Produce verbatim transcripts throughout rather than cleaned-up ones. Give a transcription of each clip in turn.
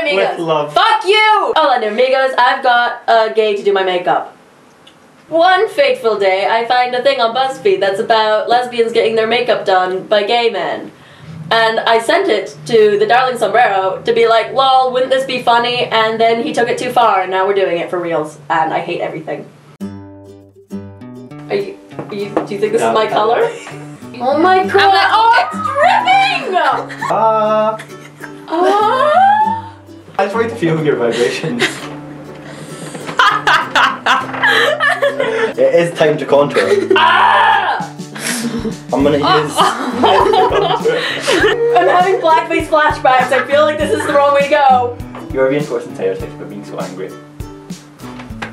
Hola amigos. With love. Fuck you! Hola amigos, I've got a gay to do my makeup. One fateful day, I find a thing on BuzzFeed that's about lesbians getting their makeup done by gay men. And I sent it to the darling Sombrero to be like, lol, wouldn't this be funny? And then he took it too far, and now we're doing it for reals. And I hate everything. Are you, are you do you think this no, is my no. color? Oh my god! Like, oh, it's dripping! Ah! Uh, ah! Uh. I just wait to feel your vibrations. It is time to contour. Ah! I'm gonna use. I'm having blackface flashbacks. I feel like this is the wrong way to go. You're reinforcing stereotypes by being so angry.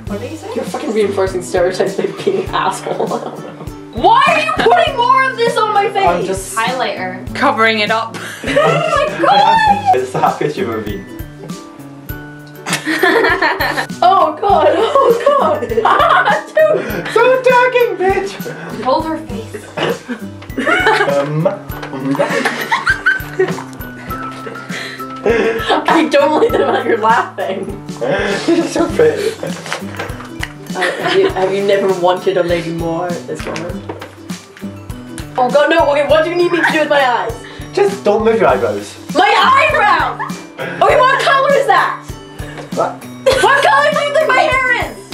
What did you say? You're fucking reinforcing stereotypes by being an asshole. Why are you putting more of this on my face? I'm just highlighter, covering it up. Oh my god! It's the happiest you've ever been. Oh god, oh god! Ah, dude! Stop talking, bitch! Hold her face. um, I don't like the amount you're laughing. It's so pretty. Uh, have, you, have you never wanted a lady more at this moment? Oh god, no! Okay, what do you need me to do with my eyes? Just don't move your eyebrows. My eyebrows! Okay, what colour is that? What? What color do you think my hair is?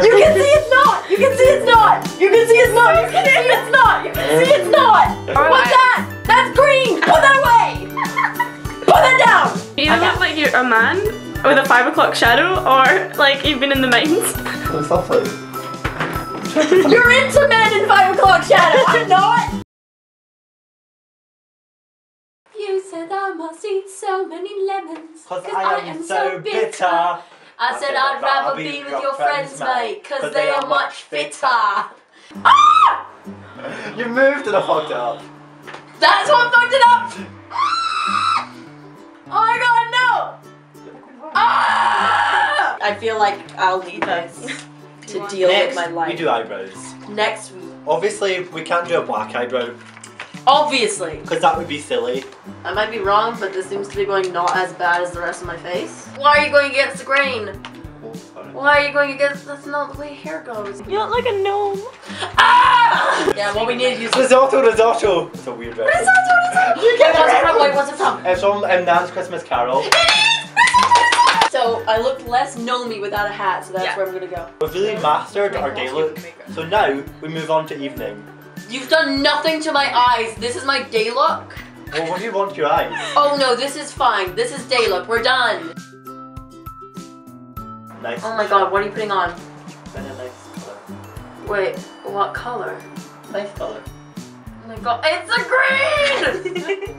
You can see it's not! You can see it's not! You can see it's not! You can see it's not! You can see it's not! What's that? That's green! Put that away! Put that down! You look okay. like you're a man with a five o'clock shadow or like you've been in the mines. That's awful. You're into men in five o'clock shadow! I'm not! I must eat so many lemons, cause, cause I, I am so bitter. bitter. I, I said I'd rather be with your friends, mate, cause, cause they are much fitter. Ah! You moved and I fucked it up. That's what fucked it up! Ah! Oh my god, no! Ah! I feel like I'll leave this to deal Next, with my life. We do eyebrows. Next week. Obviously, we can't do a black eyebrow. Obviously. Because that would be silly. I might be wrong, but this seems to be going not as bad as the rest of my face. Why are you going against the grain? Oh, Why are you going against... That's not the way hair goes. You look like a gnome. Ah! Yeah, what we need is... Risotto, risotto! It's a weird reference. Risotto, risotto! You get what's it from? Wait, what's it from? It's from um, Nan's Christmas Carol. It is! So, I looked less gnomey without a hat, so that's yeah. where I'm gonna go. We've really mastered our day look, so now we move on to evening. You've done nothing to my eyes. This is my day look. Well, what do you want your eyes? Oh no, this is fine. This is day look. We're done. Nice. Oh my god, what are you putting on? Been a nice color. Wait, what color? Nice color. Oh my god, it's a green!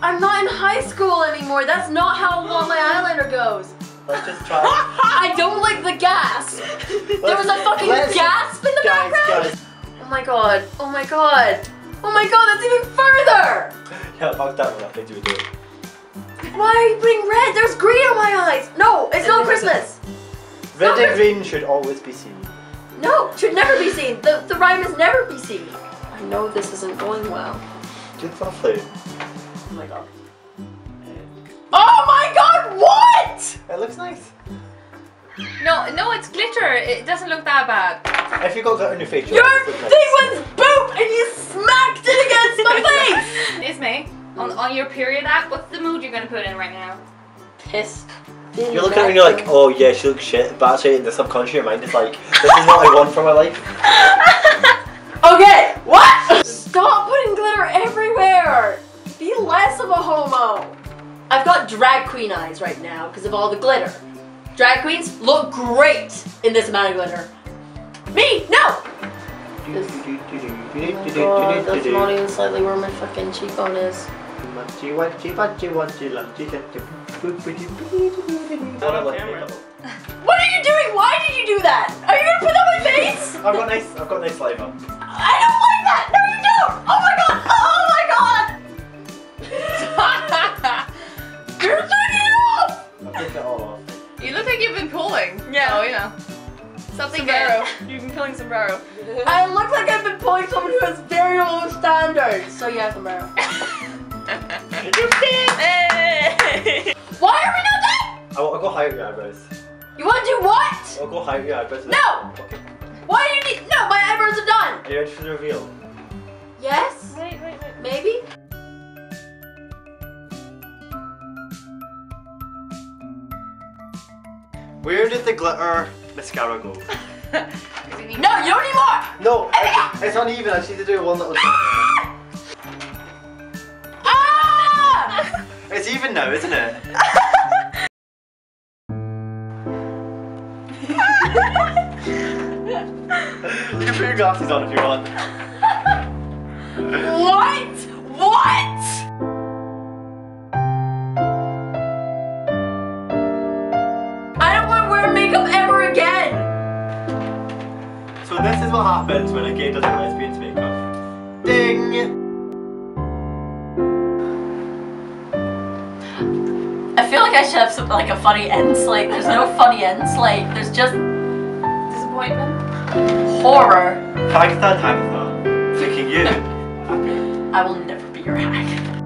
I'm not in high school anymore. That's not how well my eyeliner goes. Let's just try. I don't like the gas. There was a fucking gasp in the guys, background. Guys. Oh my god, oh my god, oh my god, that's even further! Yeah, fuck that one up, they do do it. Why are you putting red? There's green on my eyes! No, it's not Christmas! Red and green should always be seen. No, should never be seen. The, the rhyme is never be seen. I know this isn't going well. It's awfully. Oh my god. Oh my god, what?! It looks nice. No, no, it's glitter. It doesn't look that bad. If you got that on your face, your thing was boop, and you smacked it against my face. It's me. On on your period app, what's the mood you're gonna put in right now? Pissed. You're looking at me like, oh yeah, she looks shit, but actually in the subconscious of your mind, it's like, this is what I want for my life. Okay, what? Stop putting glitter everywhere. Be less of a homo. I've got drag queen eyes right now because of all the glitter. Drag queens look great in this amount of glitter. Me? No! This, oh god, that's not even slightly where my fucking cheekbone is. What are you doing? Why did you do that? Are you gonna put that on my face? I've got nice, I've got nice light up. I don't like that! No you don't! Oh my god! Oh my god! You're taking it off! I took it all off. You look like you've been pulling. Yeah. Oh, yeah. Something Sombrero. You've been pulling Sombrero. I look like I've been pulling someone who has very low standards. So yeah, Sombrero. go higher your eyebrows. You want to do what? I'll go higher your eyebrows. No! Okay. Why do you need... No, my eyebrows are done! Are you ready for the reveal? Yes? Wait, wait, wait. Maybe? Where did the glitter mascara go? No, you don't need more! No, it's, it's not even. I just need to do one little... Ah! Ah! It's even now, isn't it? You can put your glasses on if you want. What? What? I don't want to wear makeup ever again. So this is what happens when a gay doesn't lesbians make up. Ding. I feel like I should have some, like a funny end slate. There's no funny end slate. There's just disappointment. Horror. Hagatha and Hagatha. Thinking you. I will never be your hag.